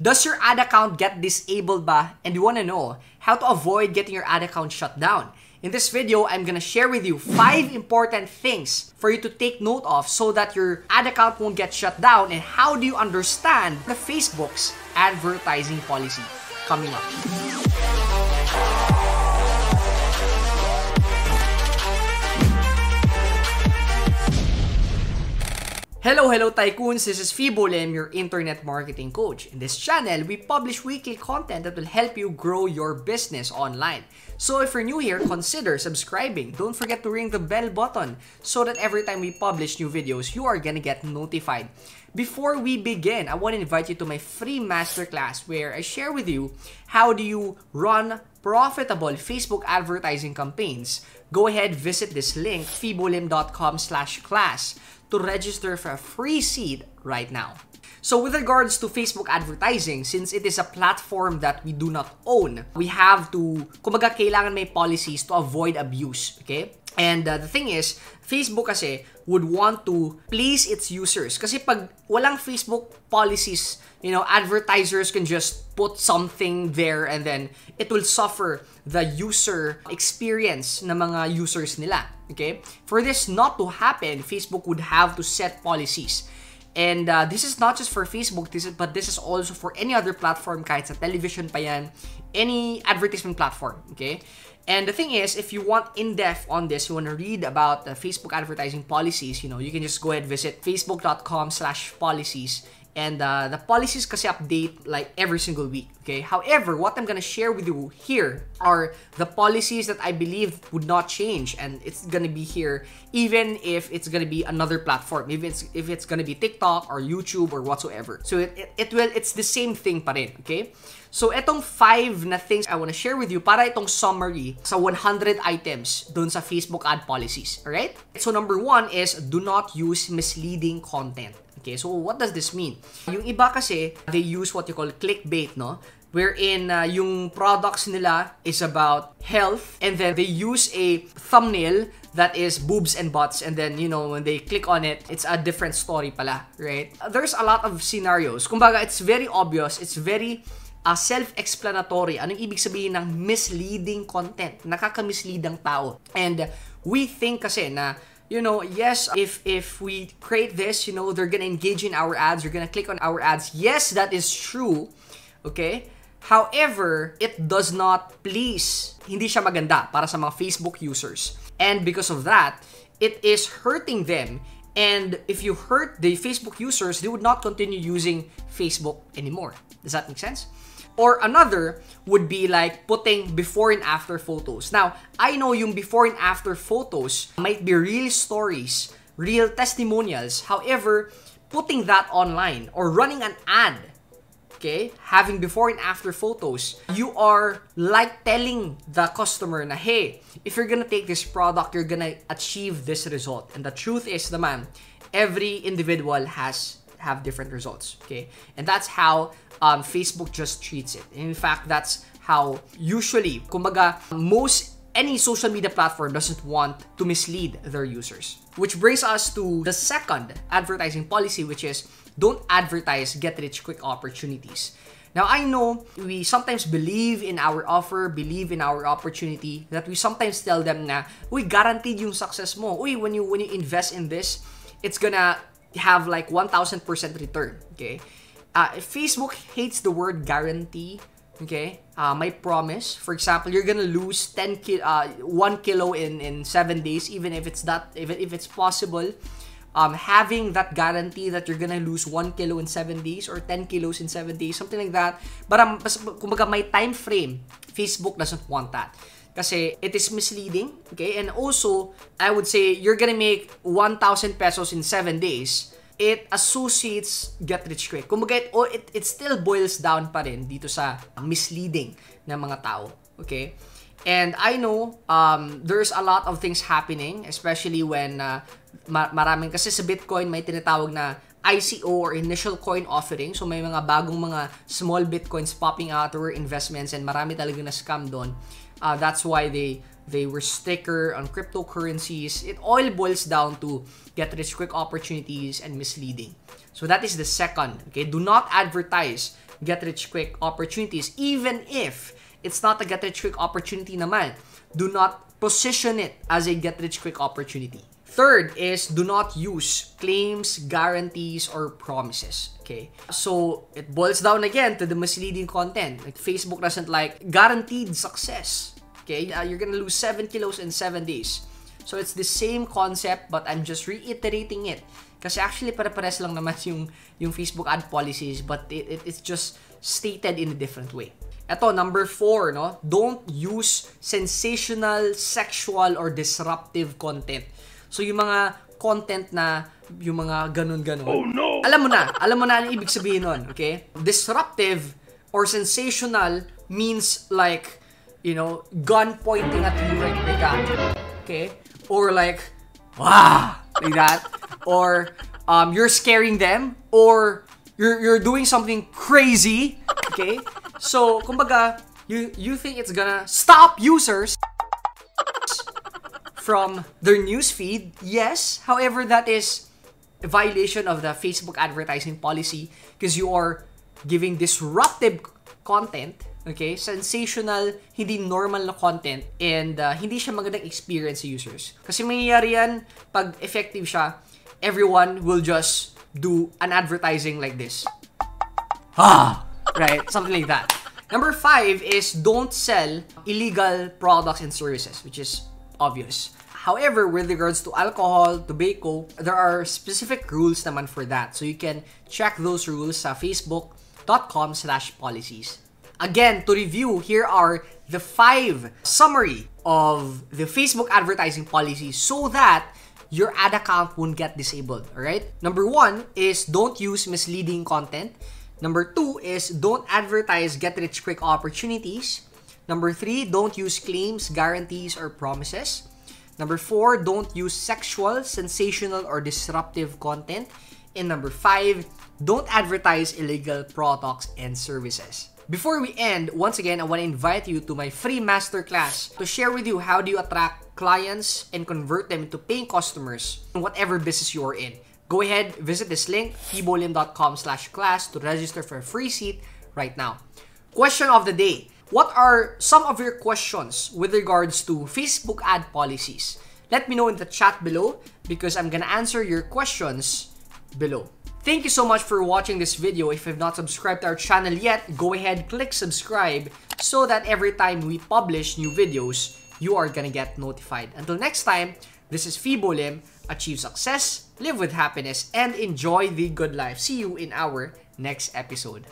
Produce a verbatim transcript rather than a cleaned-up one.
Does your ad account get disabled ba? And you wanna know how to avoid getting your ad account shut down? In this video, I'm gonna share with you five important things for you to take note of so that your ad account won't get shut down, and how do you understand the Facebook's advertising policy. Coming up. Hello, hello tycoons! This is Fibo Lim, your internet marketing coach. In this channel, we publish weekly content that will help you grow your business online. So if you're new here, consider subscribing. Don't forget to ring the bell button so that every time we publish new videos, you are gonna get notified. Before we begin, I want to invite you to my free masterclass where I share with you how do you run profitable Facebook advertising campaigns. Go ahead, visit this link, fibolim dot com slash class, to register for a free seat right now. So with regards to Facebook advertising, since it is a platform that we do not own, we have to, kumbaga, kailangan may policies to avoid abuse, okay? And uh, the thing is, Facebook kasi would want to please its users. Kasi pag walang Facebook policies, you know, advertisers can just put something there and then it will suffer the user experience ng mga users nila, okay? For this not to happen, Facebook would have to set policies. And uh, this is not just for Facebook, this is, but this is also for any other platform, kahit sa television pa yan, any advertisement platform, okay? And the thing is, if you want in-depth on this, you want to read about the Facebook advertising policies, you know, you can just go ahead and visit facebook dot com slash policies. And uh, the policies kasi update like every single week, okay? However, what I'm gonna share with you here are the policies that I believe would not change, and it's gonna be here even if it's gonna be another platform, even if, if it's gonna be TikTok or YouTube or whatsoever. So it, it, it will, it's the same thing pa rin, okay? So etong five na things I wanna share with you para itong summary sa one hundred items dun sa Facebook ad policies, alright? So number one is do not use misleading content. Okay, so what does this mean? Yung iba kasi, they use what you call clickbait, no? Wherein uh, yung products nila is about health, and then they use a thumbnail that is boobs and butts, and then, you know, when they click on it, it's a different story pala, right? There's a lot of scenarios. Kumbaga, it's very obvious, it's very uh, self-explanatory. Anong ibig sabihin ng misleading content? Nakakamislead ang tao. And uh, we think kasi na, you know, yes, if if we create this, you know, they're gonna engage in our ads, they're gonna click on our ads. Yes, that is true, okay? However, it does not please. Hindi siya maganda para sa mga Facebook users. And because of that, it is hurting them. And if you hurt the Facebook users, they would not continue using Facebook anymore. Does that make sense? Or another would be like putting before and after photos. Now, I know yung before and after photos might be real stories, real testimonials. However, putting that online or running an ad, okay, having before and after photos, you are like telling the customer na, hey, if you're gonna take this product, you're gonna achieve this result. And the truth is naman, every individual has have different results, okay? And that's how um, Facebook just treats it. And in fact, that's how usually, kumbaga, most any social media platform doesn't want to mislead their users. Which brings us to the second advertising policy, which is don't advertise get-rich-quick opportunities. Now, I know we sometimes believe in our offer, believe in our opportunity, that we sometimes tell them na, uy, guaranteed yung success mo. Uy, when you, when you invest in this, it's gonna have like one thousand percent return, okay? Uh, Facebook hates the word guarantee, okay? Uh, my promise, for example, you're gonna lose ten ki uh, one kilo in, in seven days, even if it's that, even if it's possible. Um, having that guarantee that you're gonna lose one kilo in seven days or ten kilos in seven days, something like that. But um, kumbaga, my time frame, Facebook doesn't want that. Kasi it is misleading, okay? And also, I would say, you're gonna make one thousand pesos in seven days. It associates get-rich-quick. Kumbaga, it, it, it still boils down pa rin dito sa misleading ng mga tao, okay? And I know um, there's a lot of things happening, especially when uh, ma maraming kasi sa Bitcoin may tinatawag na I C O or initial coin offering. So may mga bagong mga small Bitcoins popping out or investments, and marami talaga na scam doon. Uh, that's why they they were sticker on cryptocurrencies. It all boils down to get-rich-quick opportunities and misleading. So that is the second. Okay, do not advertise get-rich-quick opportunities. Even if it's not a get-rich-quick opportunity naman, do not position it as a get-rich-quick opportunity. Third is, do not use claims, guarantees, or promises. Okay? So, it boils down again to the misleading content. Like, Facebook doesn't like guaranteed success. Okay? Uh, you're gonna lose seven kilos in seven days. So, it's the same concept, but I'm just reiterating it. Kasi actually, pare-pares lang naman yung, yung Facebook ad policies, but it, it, it's just stated in a different way. Ito, number four, no? Don't use sensational, sexual, or disruptive content. So, yung mga content na, yung mga ganun-ganun. Oh, no! Alam mo na, alam mo na yung ibig sabihin nun, okay? Disruptive or sensational means like, you know, gun pointing at you right there. Okay? Or like, wow! Like that. Or um, you're scaring them, or you're you're doing something crazy, okay? So, kumbaga, you you think it's gonna stop users from their newsfeed? Yes. However, that is a violation of the Facebook advertising policy because you are giving disruptive content, okay? Sensational, hindi normal na content, and uh, hindi siya magandang experience sa users. Kasi mangyayari yan pag effective siya. Everyone will just do an advertising like this. Ah! Right? Something like that. Number five is, don't sell illegal products and services, which is obvious. However, with regards to alcohol, tobacco, there are specific rules naman for that. So you can check those rules sa facebook.com slash policies. Again, to review, here are the five summary of the Facebook advertising policy so that your ad account won't get disabled, alright? Number one is, don't use misleading content. Number two is, don't advertise get-rich-quick opportunities. Number three, don't use claims, guarantees, or promises. Number four, don't use sexual, sensational, or disruptive content. And number five, don't advertise illegal products and services. Before we end, once again, I want to invite you to my free masterclass to share with you how do you attract clients and convert them into paying customers in whatever business you are in. Go ahead, visit this link, fibolim.com slash class to register for a free seat right now. Question of the day. What are some of your questions with regards to Facebook ad policies? Let me know in the chat below because I'm gonna answer your questions below. Thank you so much for watching this video. If you've not subscribed to our channel yet, go ahead, click subscribe so that every time we publish new videos, you are gonna get notified. Until next time, this is Fibo Lim. Achieve success, live with happiness, and enjoy the good life. See you in our next episode.